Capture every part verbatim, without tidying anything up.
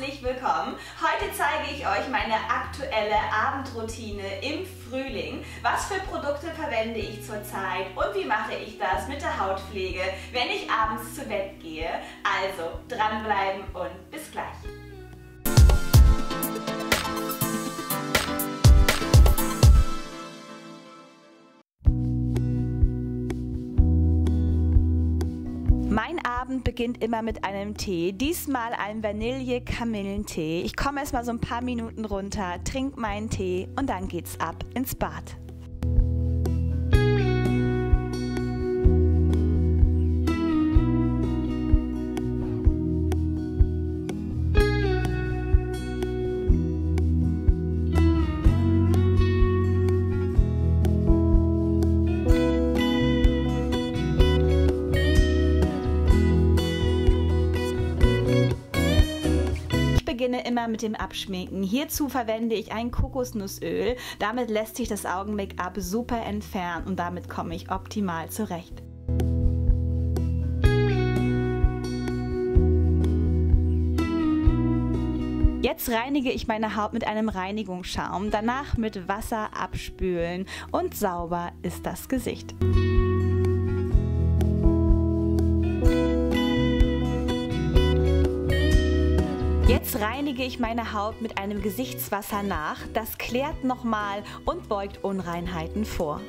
herzlich willkommen. Heute zeige ich euch meine aktuelle Abendroutine im Frühling. Was für Produkte verwende ich zurzeit und wie mache ich das mit der Hautpflege, wenn ich abends zu Bett gehe. Also dranbleiben und bis gleich. Mein Abend beginnt immer mit einem Tee, diesmal einem Vanille-Kamillentee. Ich komme erstmal so ein paar Minuten runter, trinke meinen Tee und dann geht's ab ins Bad. Ich beginne immer mit dem Abschminken. Hierzu verwende ich ein Kokosnussöl. Damit lässt sich das Augen-Make-up super entfernen und damit komme ich optimal zurecht. Jetzt reinige ich meine Haut mit einem Reinigungsschaum, danach mit Wasser abspülen und sauber ist das Gesicht. Jetzt reinige ich meine Haut mit einem Gesichtswasser nach, das klärt nochmal und beugt Unreinheiten vor.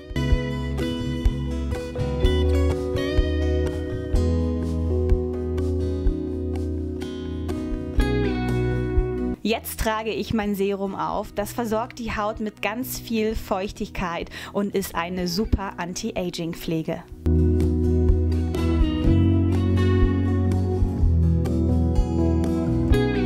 Jetzt trage ich mein Serum auf, das versorgt die Haut mit ganz viel Feuchtigkeit und ist eine super Anti-Aging-Pflege.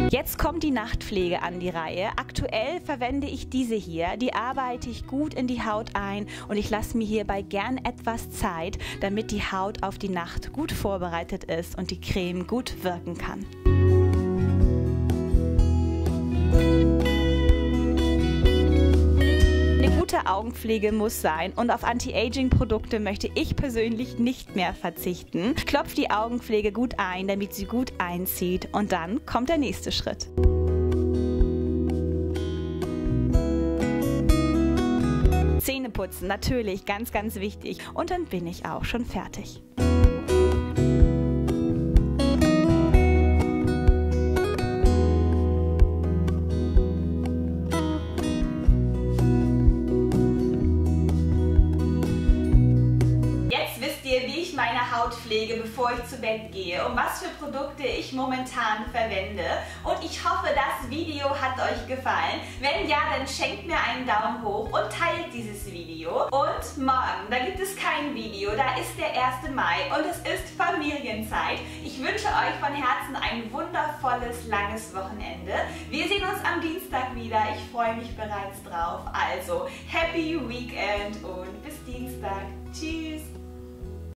Jetzt kommt die Nachtpflege an die Reihe. Aktuell verwende ich diese hier. Die arbeite ich gut in die Haut ein und ich lasse mir hierbei gern etwas Zeit, damit die Haut auf die Nacht gut vorbereitet ist und die Creme gut wirken kann. Augenpflege muss sein und auf Anti-Aging-Produkte möchte ich persönlich nicht mehr verzichten. Klopft die Augenpflege gut ein, damit sie gut einzieht und dann kommt der nächste Schritt. Zähne putzen, natürlich, ganz, ganz wichtig. Und dann bin ich auch schon fertig. Hautpflege, bevor ich zu Bett gehe, um was für Produkte ich momentan verwende. Und ich hoffe, das Video hat euch gefallen. Wenn ja, dann schenkt mir einen Daumen hoch und teilt dieses Video. Und morgen, da gibt es kein Video, da ist der erste Mai und es ist Familienzeit. Ich wünsche euch von Herzen ein wundervolles, langes Wochenende. Wir sehen uns am Dienstag wieder. Ich freue mich bereits drauf. Also, Happy Weekend und bis Dienstag. Tschüss!